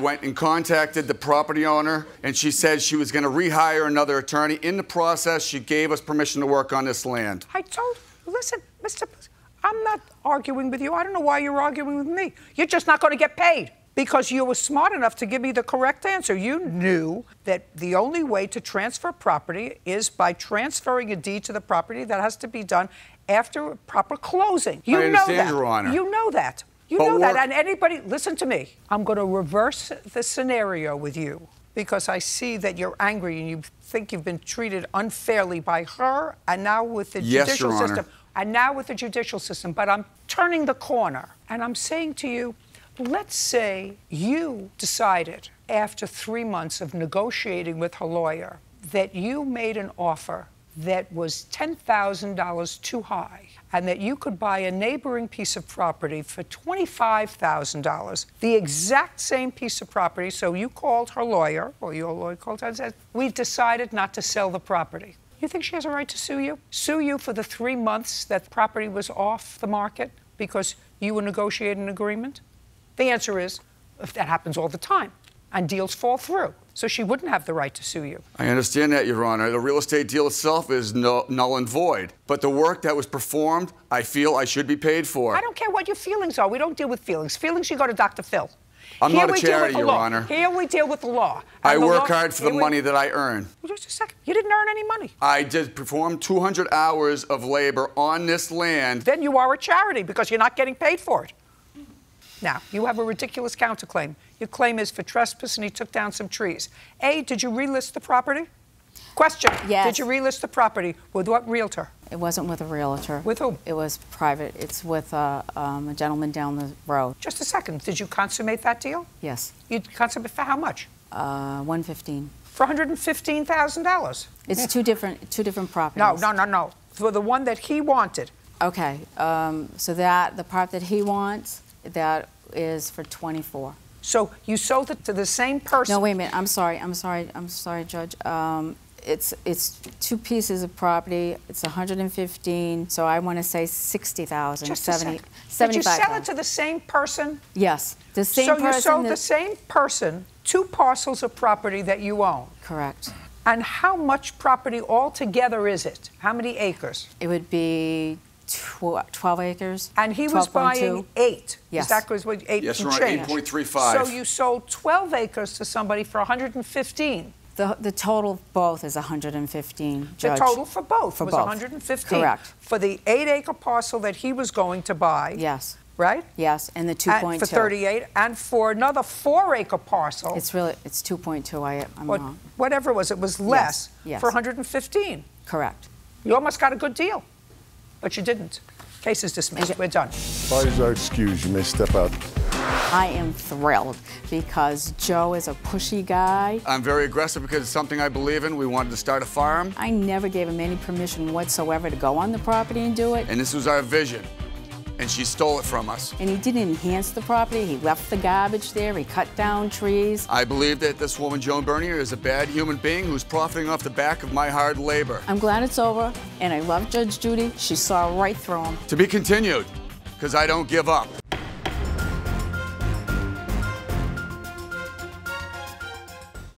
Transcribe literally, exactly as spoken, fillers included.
went and contacted the property owner, and she said she was going to rehire another attorney. In the process, she gave us permission to work on this land. I told, listen, Mister, I'm not arguing with you. I don't know why you're arguing with me. You're just not going to get paid because you were smart enough to give me the correct answer. You knew that the only way to transfer property is by transferring a deed to the property. That has to be done after a proper closing. You I understand, know that. Your Honor. You know that. You but know that, and anybody, listen to me. I'm going to reverse the scenario with you because I see that you're angry and you think you've been treated unfairly by her and now with the yes, judicial system. Honor. And now with the judicial system. But I'm turning the corner, and I'm saying to you, let's say you decided after three months of negotiating with her lawyer that you made an offer that was ten thousand dollars too high, and that you could buy a neighboring piece of property for twenty-five thousand dollars, the exact same piece of property. So you called her lawyer, or your lawyer called her and said, we've decided not to sell the property. You think she has a right to sue you? Sue you for the three months that the property was off the market because you were negotiating an agreement? The answer is, if that happens all the time, and deals fall through. So she wouldn't have the right to sue you. I understand that, Your Honor. The real estate deal itself is no, null and void. But the work that was performed, I feel I should be paid for. I don't care what your feelings are. We don't deal with feelings. Feelings, you go to Doctor Phil. I'm here not a charity, Your law. Honor. Here we deal with the law. And I the work law, hard for the we, money that I earn. Just a second. You didn't earn any money. I did perform two hundred hours of labor on this land. Then you are a charity because you're not getting paid for it. Now, you have a ridiculous counterclaim. Your claim is for trespass and he took down some trees. A, did you relist the property? Question. Yes. Did you relist the property? With what realtor? It wasn't with a realtor. With whom? It was private. It's with uh, um, a gentleman down the road. Just a second. Did you consummate that deal? Yes. You consummate for how much? Uh, one hundred fifteen thousand dollars. For one hundred fifteen thousand dollars? It's yeah. two different two different properties. No, no, no, no. For the one that he wanted. Okay. Um, so that the part that he wants, that is for twenty-four thousand dollars. So you sold it to the same person? No, wait a minute. I'm sorry. I'm sorry. I'm sorry, Judge. Um, It's it's two pieces of property. It's one hundred fifteen, so I want to say sixty thousand, seventy, seventy-five thousand. Did you sell it to the same person? Yes, the same person. So you sold the same person two parcels of property that you own. Correct. And how much property altogether is it? How many acres? It would be twelve acres. And he was buying eight. Yes. That was what eight. Yes, right. eight point three five. So you sold twelve acres to somebody for one hundred fifteen. The, the total of both is one hundred fifteen, Judge. The total for both for was both. one hundred fifteen. Correct. For the eight-acre parcel that he was going to buy. Yes. Right? Yes, and the two point two. For thirty-eight, and for another four-acre parcel. It's really, it's two point two, I, I'm what, wrong. Whatever it was, it was less yes, yes. for one hundred fifteen. Correct. You almost got a good deal, but you didn't. Case is dismissed. We're done. Please excuse, you may step out. I am thrilled because Joe is a pushy guy. I'm very aggressive because it's something I believe in. We wanted to start a farm. I never gave him any permission whatsoever to go on the property and do it. And this was our vision, and she stole it from us. And he didn't enhance the property. He left the garbage there. He cut down trees. I believe that this woman, Joan Bernier, is a bad human being who's profiting off the back of my hard labor. I'm glad it's over, and I love Judge Judy. She saw right through him. To be continued, because I don't give up.